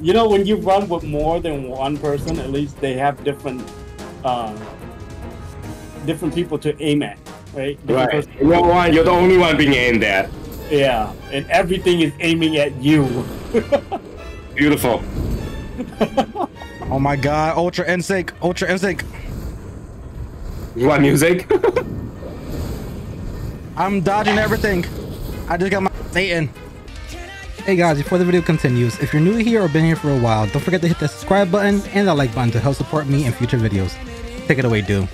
You know, when you run with more than one person, at least they have different people to aim at, right? Right. You're the only one being aimed at. Yeah, and everything is aiming at you. Beautiful. Oh my god, Ultra NSYNC, Ultra NSYNC. You want music? I'm dodging everything. I just got my Satan. Hey guys, before the video continues, if you're new here or been here for a while, don't forget to hit that subscribe button and that like button to help support me in future videos. Take it away, dude.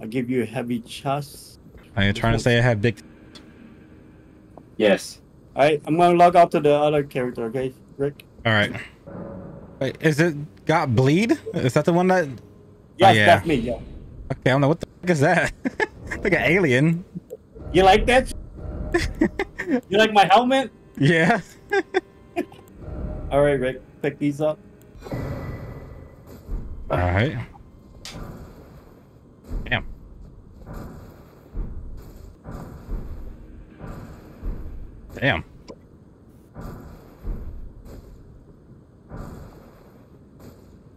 I'll give you a heavy chest. Are you trying to say I have big? Yes. Alright, I'm gonna log out to the other character, okay, Rick? Alright. Wait, is it got bleed? Is that the one that? Yes, oh, yeah, that's me, yeah. Okay, I don't know what the fuck is that. Like an alien. You like that? You like my helmet? Yeah. All right, Rick, pick these up. All right. Damn. Damn.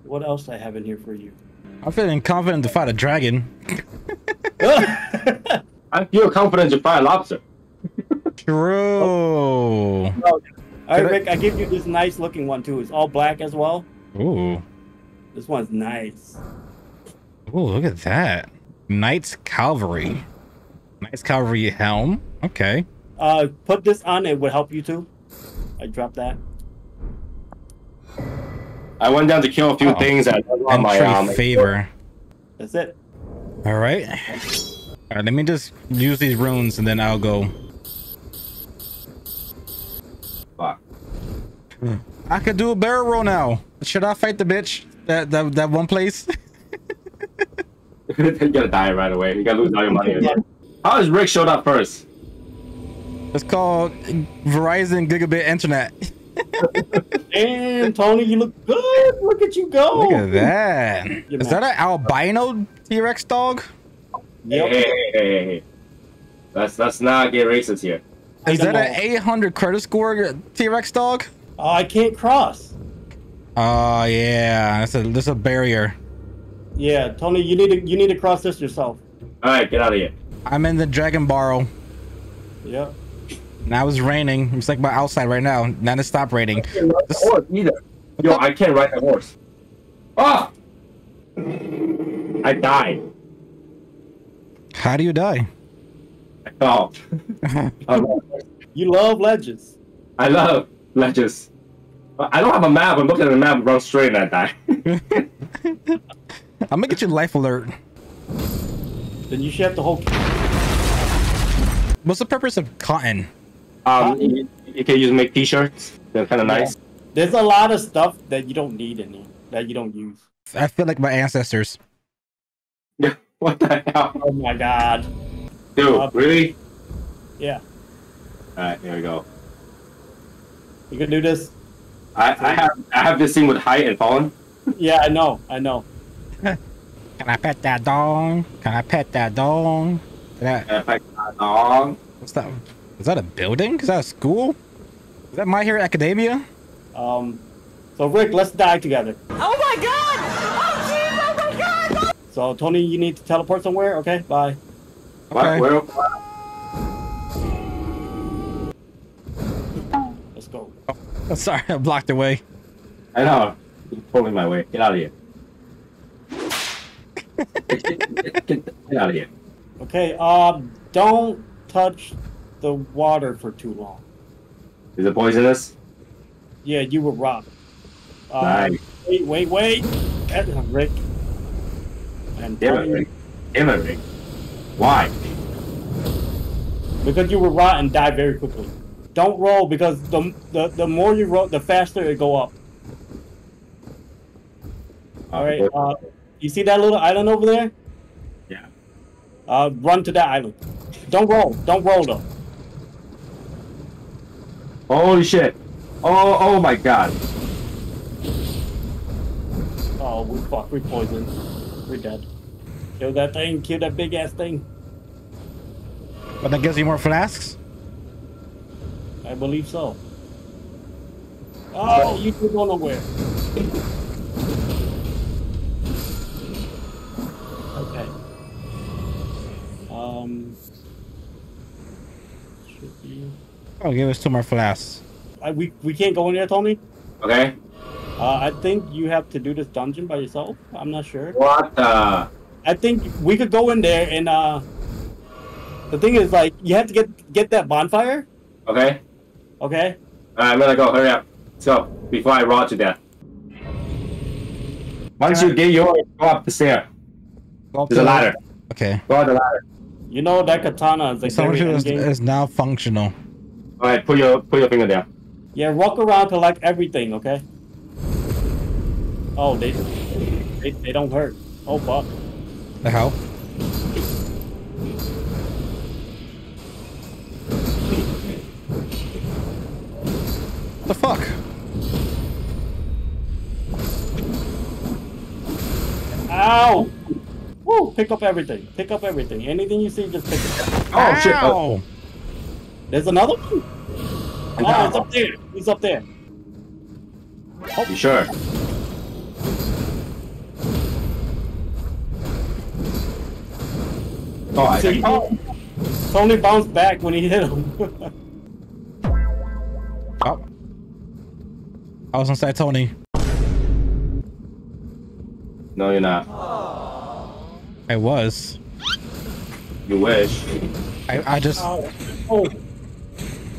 What else I have in here for you? I'm feeling confident to fight a dragon. I feel confident to fight a lobster. True. All right, Rick, I give you this nice looking one too. It's all black as well. Ooh. This one's nice. Ooh, look at that. Knight's Cavalry. Knight's Cavalry helm. Okay. Put this on. It would help you too. I dropped that. I went down to kill a few things that on my favor. That's it. All right. All right. Let me just use these runes and then I'll go. Fuck. I could do a barrel roll now. Should I fight the bitch? That one place. You're gonna die right away. You gotta lose all your money. Yeah. How is Rick showed up first? It's called Verizon Gigabit Internet. Damn, Tony, you look good. Look at you go. Look at that. Is that an albino T-Rex dog? Yep. Hey. Let's not get racist here. Is that an 800 credit score T-Rex dog? Oh, I can't cross. Oh, yeah. That's a barrier. Yeah, Tony, you need to cross this yourself. All right, get out of here. I'm in the Dragon Barrel. Yep. Now it's raining. It's like my outside right now. Now it stopped raining. I can't ride the horse either. Yo, I can't ride the horse. Ah! Oh! I died. How do you die? I fell. Oh. You love ledges. I love ledges. I don't have a map. I'm looking at the map, run straight, and I die. I'm gonna get you life alert. Then you should have the whole. What's the purpose of cotton? You can use make t-shirts. They're kind of nice. There's a lot of stuff that you don't need in here, that you don't use. I feel like my ancestors. Yeah. What the hell? Oh my god. Dude, really? Yeah. All right, here we go. You can do this. I have this thing with height and falling. Yeah, I know. Can I pet that dong? Can I pet that dong? What's that? Is that a building? Is that a school? Is that My Hero Academia? So Rick, let's die together. Oh my god! Oh jeez! Oh my god! So Tony, you need to teleport somewhere. Okay, bye. Okay. Let's go. Oh, sorry, I blocked the way. I know. You're pulling my way. Get out of here. Get out of here. Okay, don't touch the water for too long. Is it poisonous? Yeah, you were robbed. Nice. Wait. Rick. Damn it, Rick. Why? Because you were robbed and died very quickly. Don't roll because the more you roll, the faster it go up. Alright, you see that little island over there? Run to that island. Don't roll though. Holy shit. Oh my god. Oh, we poisoned. We're dead. Kill that thing, kill that big ass thing. But that gives you more flasks? I believe so. Oh, you could go nowhere. Okay. Should be... Oh, give us two more flasks. We can't go in there, Tony? Okay. I think you have to do this dungeon by yourself. I'm not sure. What the? I think we could go in there and the thing is, like, you have to get that bonfire. Okay. Okay. All right, I'm gonna go. Hurry up. So before I rot to death. Once you get yours, go up the stair. Go to the ladder. Okay. Go up the ladder. You know that katana is like is now functional. All right, put your finger there. Yeah, walk around to like everything. Okay. Oh, they don't hurt. Oh fuck. The hell? The fuck? Ow! Woo! Pick up everything. Pick up everything. Anything you see, just pick it up. Oh ow. Shit! Oh. There's another one? Oh, it's up there. He's up there. Oh, you sure? Oh, I see, oh. Tony bounced back when he hit him. Oh. I was inside Tony. No, you're not. Oh. I was. You wish. I just. Oh. Oh.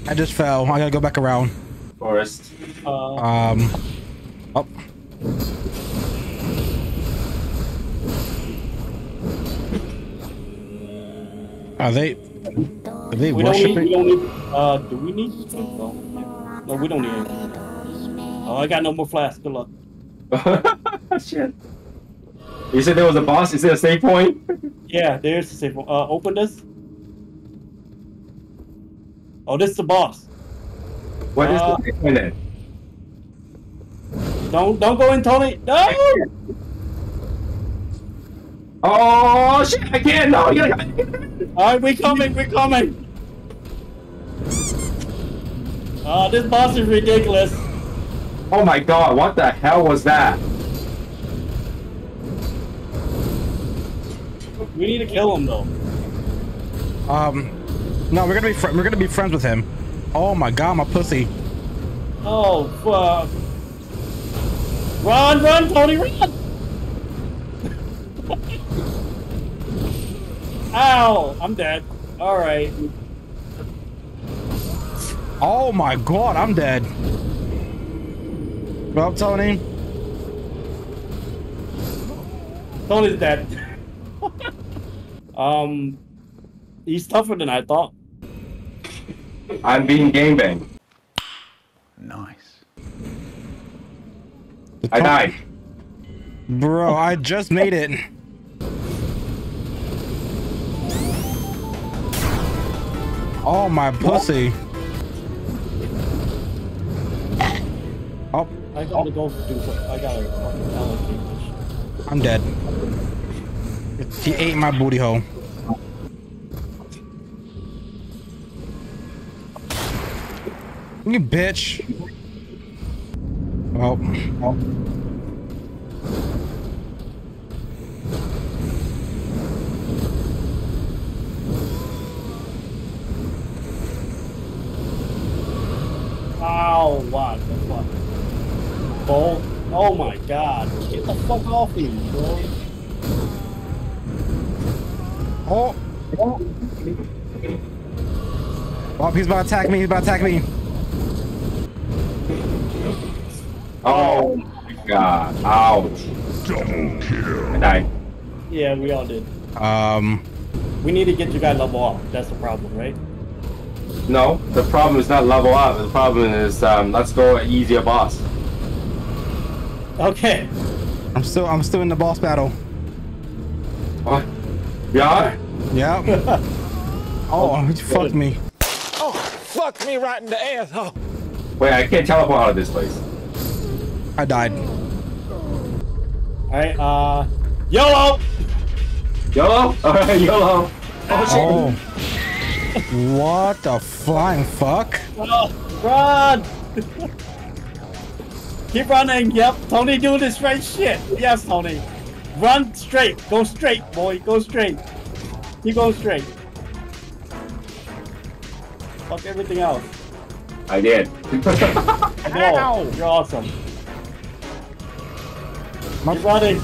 I just fell. I gotta go back around. Forest. Oh. Are they? Are they worshiping? Do we need? No, we don't need anything. Oh, I got no more flasks. Good luck. Shit. You said there was a boss. Is there a save point? Yeah, there's a save point. Open this. Oh, this is the boss. What is the save point then? Don't go in, Tony. No. Oh shit! I can't. No, you gotta... All right, we coming. We coming. This boss is ridiculous. Oh my god! What the hell was that? We need to kill him though. No, we're gonna be friends with him. Oh my god, my pussy. Oh fuck! Run, run, Tony, run! Ow! I'm dead. All right. Oh my god, I'm dead. Well, Tony. Tony's dead. He's tougher than I thought. I'm being gangbanged. Nice. I died. Bro, I just made it. Oh my pussy! Oh, I gotta go do something. I gotta fucking allocate. I'm dead. He ate my booty hole. You bitch! Oh, oh. Oh, what the fuck? Bolt? Oh my god. Get the fuck off me, bro. Oh. Oh. Oh, he's about to attack me. He's about to attack me. Oh my god. Ouch. Double kill. I died. Yeah, we all did. We need to get you guys level up. That's the problem, right? No, the problem is not level up. The problem is let's go easier boss. Okay. I'm still in the boss battle. What? Yeah. Yeah. Oh, fuck me. Oh, fuck me right in the ass. Oh. Wait, I can't teleport out of this place. I died. All right. YOLO. YOLO. All right, YOLO. Oh shit. Oh. What the flying fuck? Oh, run! Keep running, yep. Tony, do this right shit. Yes, Tony. Run straight. Go straight, boy. Go straight. You go straight. Fuck everything else. I did. No, you're awesome. Keep running.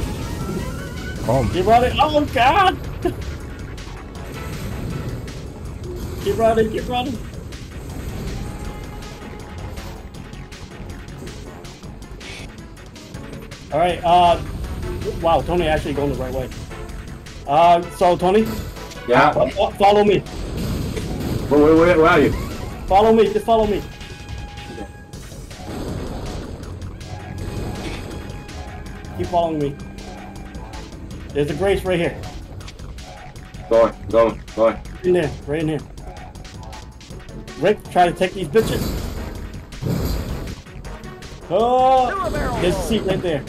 Keep running. Oh, God! Keep running, keep running. Alright, wow, Tony actually going the right way. So Tony? Yeah? Follow me. Where are you? Follow me, just follow me. Okay. Keep following me. There's a grace right here. Go on, go on, go on. In there, right in here. Rick, try to take these bitches. Oh, there's a seat right there.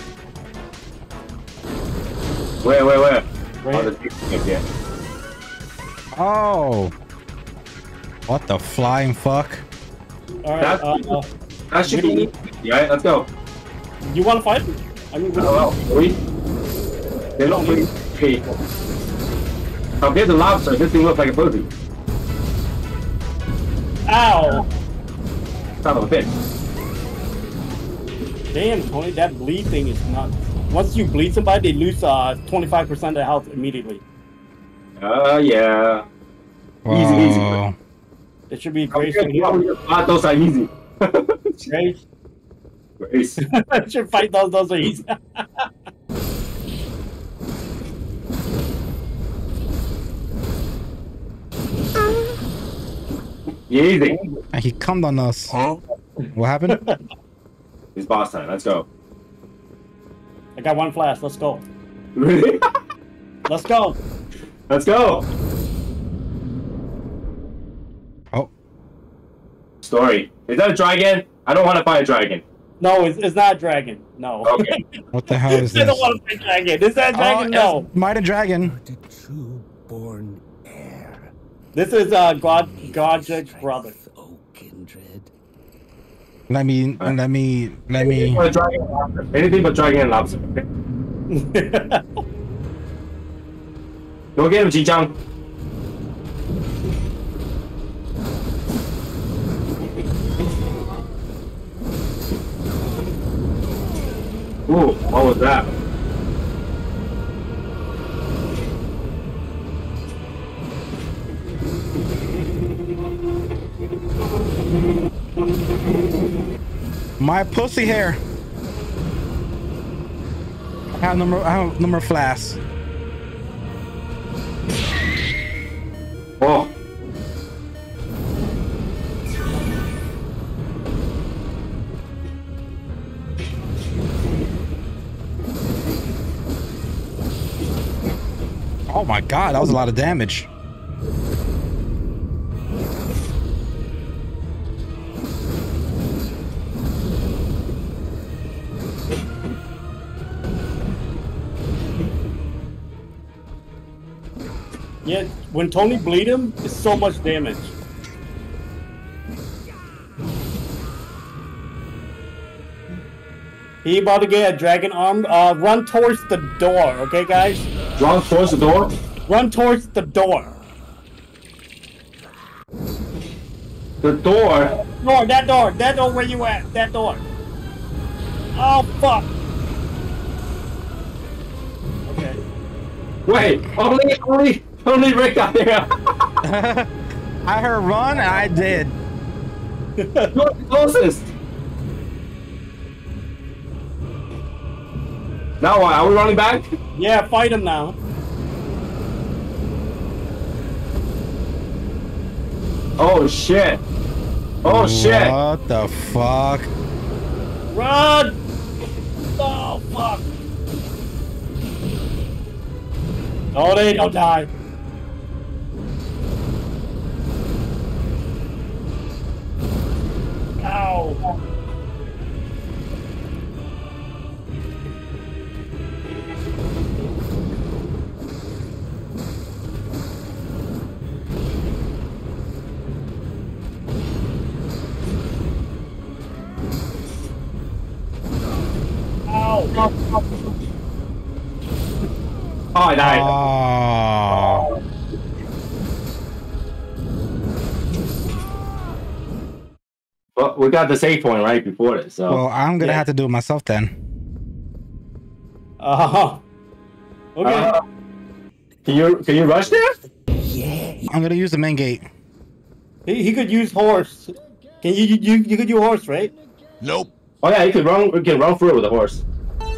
Where? Right on the here. Oh, what the flying fuck! All right, that should be easy. Yeah, let's go. You want to fight? I mean, they're not really people. Now here's a lobster. This thing looks like a pussy. Ow! Son of a bitch. Damn, Tony, that bleed thing is nuts. Once you bleed somebody, they lose 25% of their health immediately. Yeah. Easy, easy. It should be grace. Those are easy. Grace. Grace. I should fight those. Those are easy. Easy. And he cummed on us. Huh? What happened? It's boss time. Let's go. I got one flash. Let's go. Really? Let's go. Let's go. Oh. Story. Is that a dragon? I don't want to fight a dragon. No, it's not a dragon. No. Okay. What the hell is this? I don't want to fight a dragon. Is that a dragon? No. Might a dragon. The true born heir. This is Godrick's brother. Oh, kindred. Let me. Anything but dragon and lobster. Anything but dragon and lobster. Go get him, Ji-Chang. Ooh, what was that? My pussy hair. I have number of flasks. Oh. Oh my God, that was a lot of damage. Yeah, when Tony bleed him, it's so much damage. He about to get a dragon arm. Run towards the door, okay, guys? Run towards the door? Run towards the door. The door? No, that door. That door where you at. That door. Oh, fuck. Okay. Wait, only Rick out there. I heard run, and I did. You're the closest. Now what? Are we running back? Yeah, fight him now. Oh shit! Oh shit! What the fuck? Run! Oh fuck! Oh, they don't die. Ow. Oh, I died. Oh. Well, we got the save point right before it, so. Well, I'm gonna have to do it myself then. Oh. Okay. Can you rush there? Yeah. I'm gonna use the main gate. He could use horse. Can you could use horse, right? Nope. Oh yeah, you can run through with a horse.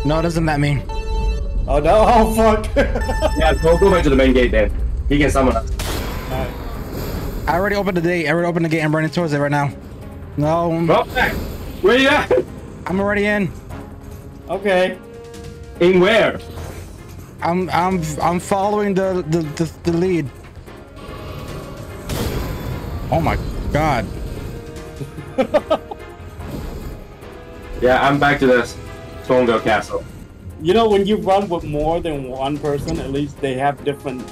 No, doesn't that mean? Oh no! Oh fuck! Yeah, go back to the main gate then. He can summon us. Alright. I already opened the gate. I already opened the gate. I'm running towards it right now. No. Where you at? I'm already in. Okay. In where? I'm following the lead. Oh my god. Yeah, I'm back to this Stormveil Castle. You know, when you run with more than one person, at least they have different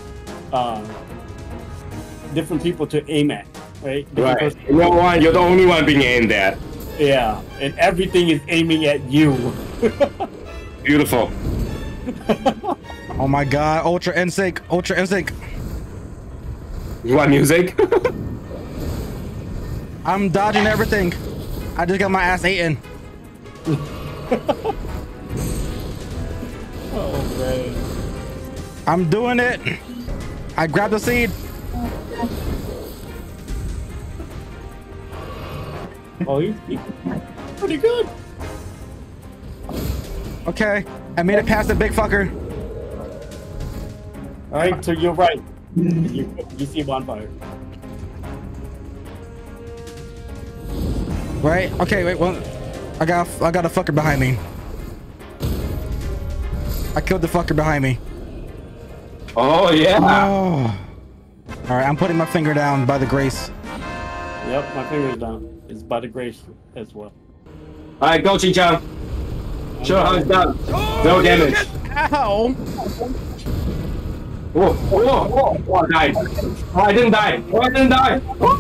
different people to aim at, right? Right. No one, you're the only one being aimed at. Yeah, and everything is aiming at you. Beautiful. Oh my god, Ultra NSYNC, Ultra NSYNC. You want music? I'm dodging everything. I just got my ass eaten. Oh man. I'm doing it. I grabbed the seed. Oh, he's pretty good. Okay, I made it past the big fucker. All right, so you're right. You see a bonfire. Right? Okay, wait. Well, I got a fucker behind me. I killed the fucker behind me. Oh yeah. Oh. All right, I'm putting my finger down by the grace. Yep, my finger's down. It's by the grace as well. All right, go Chi-Chan. Show how it's done. No damage. Ow! Whoa! Whoa! Whoa! Oh, I died. Oh, I didn't die. Oh, I didn't die. Oh.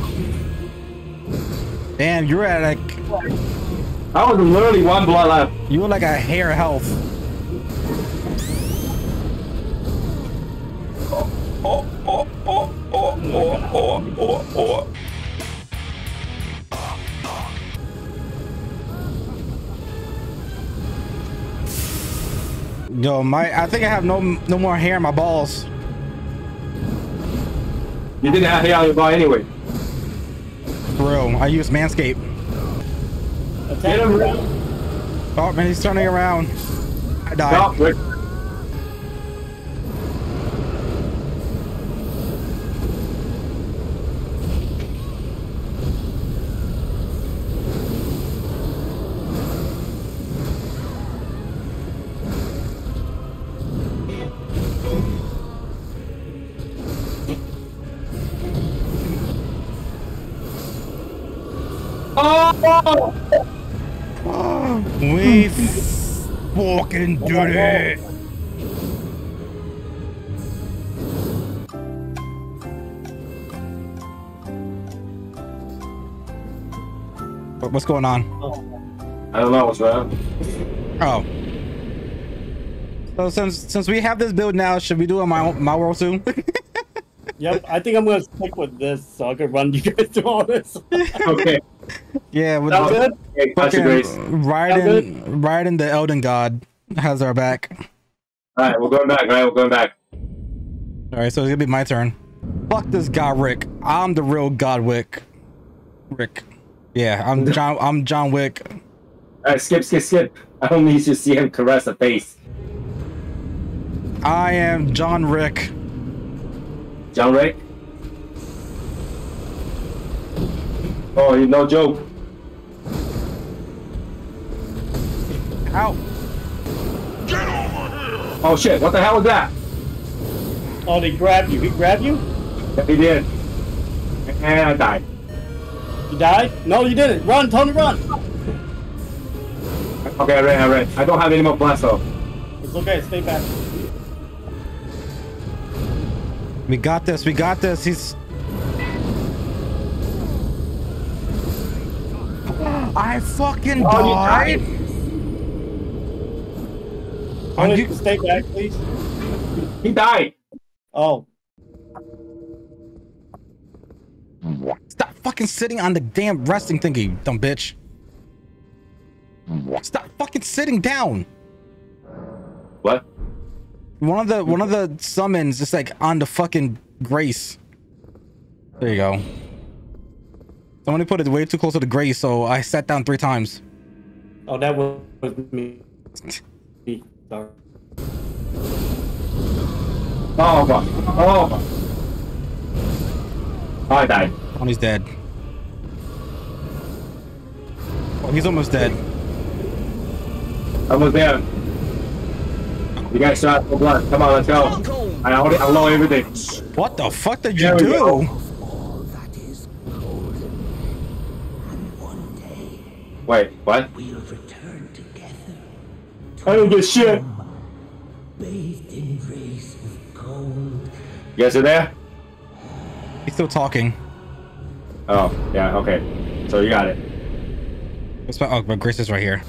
Damn, you're at like. I was literally one blood left. You were like a hair health. Oh! Oh! Oh! Oh! Oh! Oh! Oh! Oh! Yo, I think I have no more hair in my balls. You didn't have hair on your ball anyway. Bro, I used Manscaped. Get him. Oh man, he's turning around. I died. No, we fucking did it! What's going on? I don't know what's going on. Oh. So since we have this build now, should we do it on my world soon? Yep, I think I'm gonna stick with this so I can run you guys through all this. Okay. Yeah, with the riding the Elden God has our back. All right, we're going back. All right, we're going back. All right, so it's gonna be my turn. Fuck this God, Rick. I'm the real God, Wick. Rick. Yeah, I'm John. I'm John Wick. All right, skip. I don't need to see him caress a face. I am John Rick. John Rick. Oh, he's no joke. Ow. Get over here! Oh shit, what the hell was that? Oh, they grabbed you. He grabbed you? Yeah, he did. And I died. You died? No, you didn't. Run, Tony, run! Okay, I ran. I don't have any more blasts though. It's okay, stay back. We got this. He's... I fucking died. You stay back, please. He died. Oh. Stop fucking sitting on the damn resting thingy, you dumb bitch. Stop fucking sitting down. What? One of the summons is like on the fucking grace. There you go. Somebody put it way too close to the grace, so I sat down 3 times. Oh, that was me. Sorry. Oh god. Oh god. Oh, I died. Oh, he's dead. Oh, he's almost dead. Almost there. You got shot for blood. Come on, let's go. I low everything. What the fuck did you do? Go. Wait, what? We'll return together. I don't get shit. Bathed in rays of gold. You guys are there? He's still talking. Oh, yeah, okay. So you got it. Oh, but Grace is right here.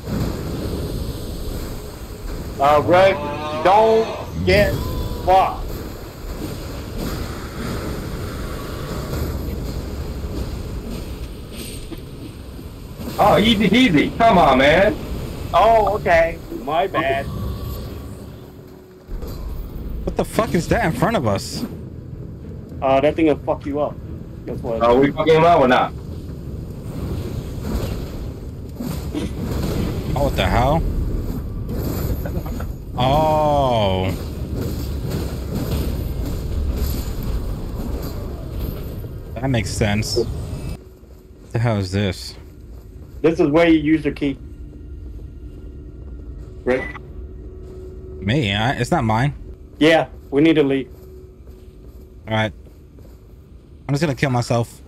Greg, don't get fucked. Oh, easy, easy. Come on, man. Oh, okay. My bad. What the fuck is that in front of us? That thing will fuck you up. That's what. Oh, we fucking him up or not? Oh, what the hell? Oh. That makes sense. What the hell is this? This is where you use your key. Right? Me? It's not mine. Yeah, we need to leave. Alright. I'm just gonna kill myself.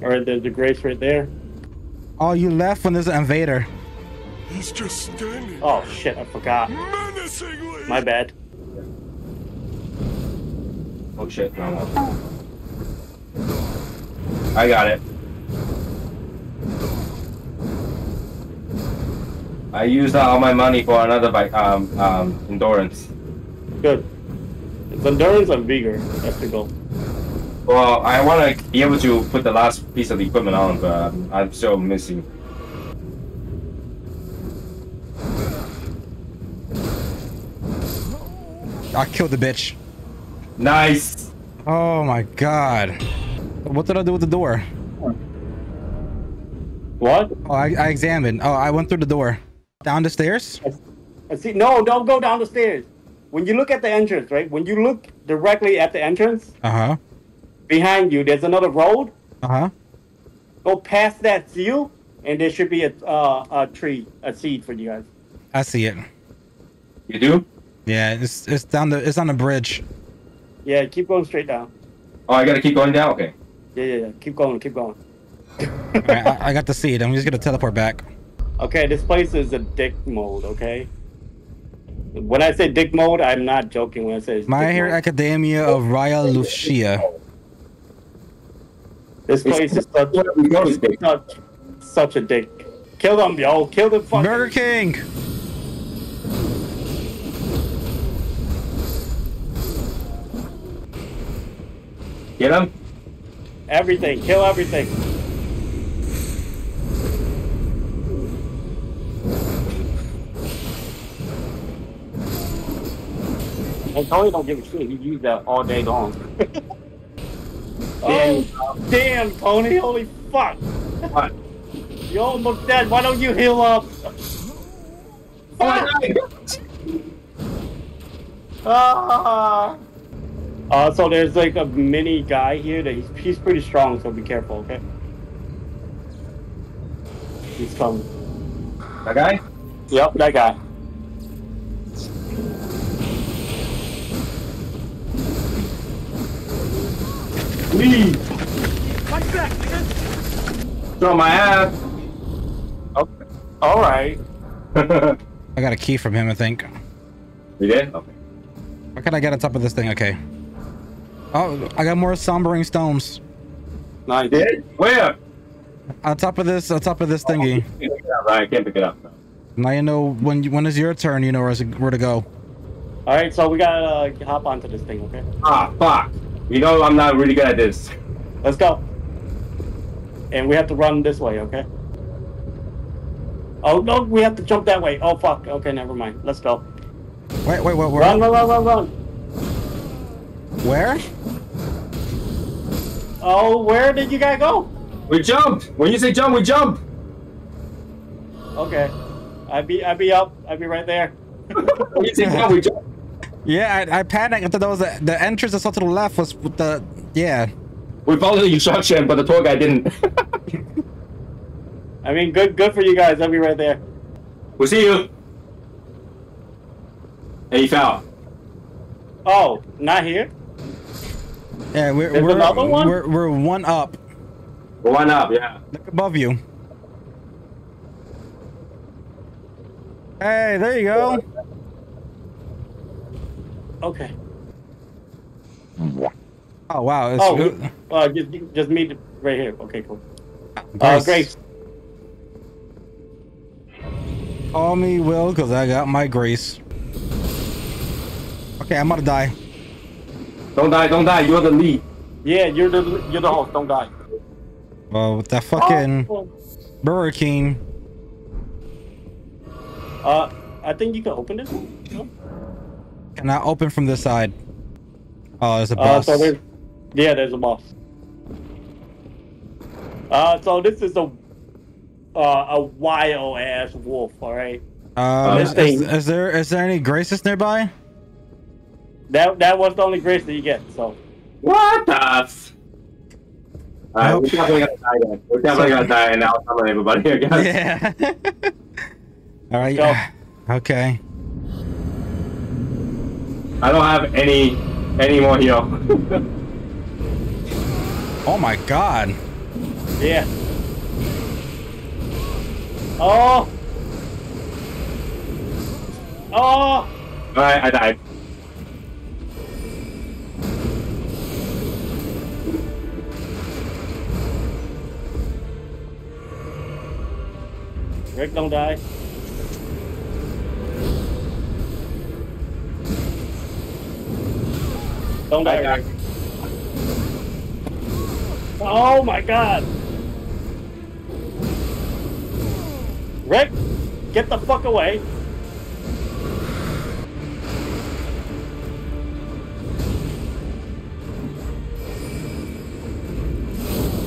Alright, there's the grace right there. Oh, you left when there's an invader. He's just standing. Oh shit, I forgot. Menacingly. My bad. Oh shit, no. I got it. I used all my money for another bike, endurance. Good. It's endurance and vigor. That's the goal. Well, I want to be able to put the last piece of the equipment on, but I'm still missing. I killed the bitch. Nice. Oh my god. What did I do with the door? What? Oh, I examined. Oh, I went through the door. Down the stairs? I see. No, don't go down the stairs. When you look at the entrance, right? When you look directly at the entrance, behind you, there's another road. Go past that seal, and there should be a tree, a seed for you guys. I see it. You do? Yeah, it's down the on the bridge. Yeah, keep going straight down. Oh, I gotta keep going down? Okay. Yeah. Keep going, keep going. Alright, I got the seed. I'm just gonna teleport back. Okay, this place is a dick mode, okay? When I say dick mode, I'm not joking when I say it's My Hero Academia of Raya Lucia. This place is such a dick. Kill them, yo. Kill the fucking Burger King! Get him? Everything. Kill everything. And Tony don't give a shit. He used that all day long. Oh, damn, Tony. Holy fuck. What? You almost dead. Why don't you heal up? So there's like a mini guy here that he's pretty strong, so be careful, okay? He's coming. That guy? Yep, that guy. Leave! Fight back, nigga! Throw my ass! Okay. Alright. I got a key from him, I think. You did? Okay. Why can't I get on top of this thing? Okay. Oh, I got more sombering stones. No, you did? Where? on top of this thingy. Right, I can't pick it up. Now you know when is your turn. You know where to go. All right, so we gotta hop onto this thing, okay? Ah, fuck! You know I'm not really good at this. Let's go. And we have to run this way, okay? Oh no, we have to jump that way. Oh fuck! Okay, never mind. Let's go. Wait. Run! Where? Oh, where did you guys go? We jumped. When you say jump, we jump. Okay, I'd be up. I'd be right there. When you say jump, we jump. Yeah, I panicked. I thought that was the entrance I saw to the left was with the yeah. We followed the instruction, but the tour guy didn't. I mean, good for you guys. I'll be right there. We'll see you. Hey, you fell. Oh, not here. Yeah, we're one up. One up, yeah. Look above you. Hey, there you go. Okay. Oh wow. It's oh, just meet right here. Okay, cool. Grace. Call me Will, cause I got my grace. Okay, I'm about to die. Don't die. You're the lead. Yeah, you're the host. Don't die. Well, with that fucking Burger King. I think you can open this one. No? Can I open from this side? Oh, there's a boss. Yeah, there's a boss. So this is a wild ass wolf. All right. Is there any graces nearby? That was the only grace that you get. So. What the? Nope. We're definitely gonna die then. We're definitely gonna die and now summon everybody here, guys. Yeah. Alright, yeah. Okay. I don't have any more heal. Oh my god. Yeah. Oh. Oh. Alright, I died. Rick, don't die. Don't die, Rick. Oh my god! Rick, get the fuck away!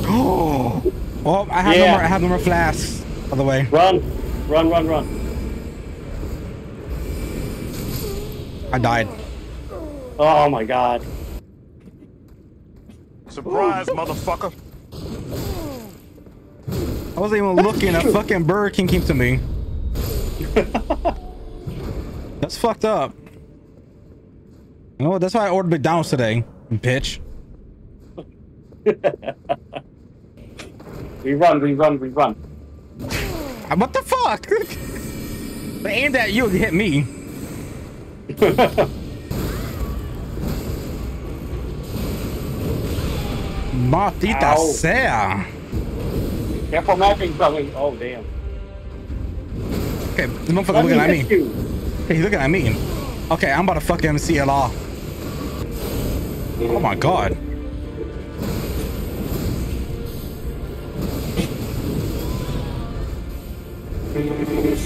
Oh! Oh, I have no more flasks. Other way. Run. I died. Oh my god. Surprise, motherfucker. I wasn't even looking. A fucking Burger King came to me. That's fucked up. You know what? That's why I ordered McDonald's today, bitch. We run. What the fuck? They aimed at you, they hit me. Maldita sea. Careful knocking something. Oh, damn. Okay, this motherfucker looking at me. Hey, he's looking at me. Okay, I'm about to fucking see it all. Oh my god. You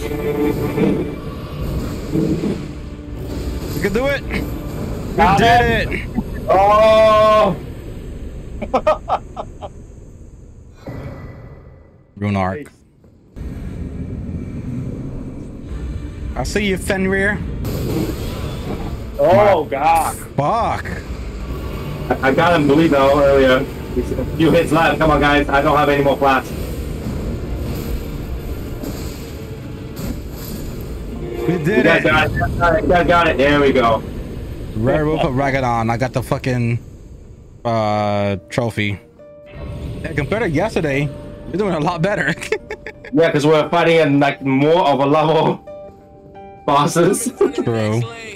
can do it! We did it! Oh! Rune Arc. I see you, Fenrir. Oh, god. Fuck. I got him bleed though earlier. A few hits left. Come on, guys. I don't have any more flats. We did it! I got it. There we go. Rare Wolf of Radagon. I got the fucking trophy. Yeah, compared to yesterday, you're doing a lot better. Yeah, because we're fighting in like more of a level bosses. True.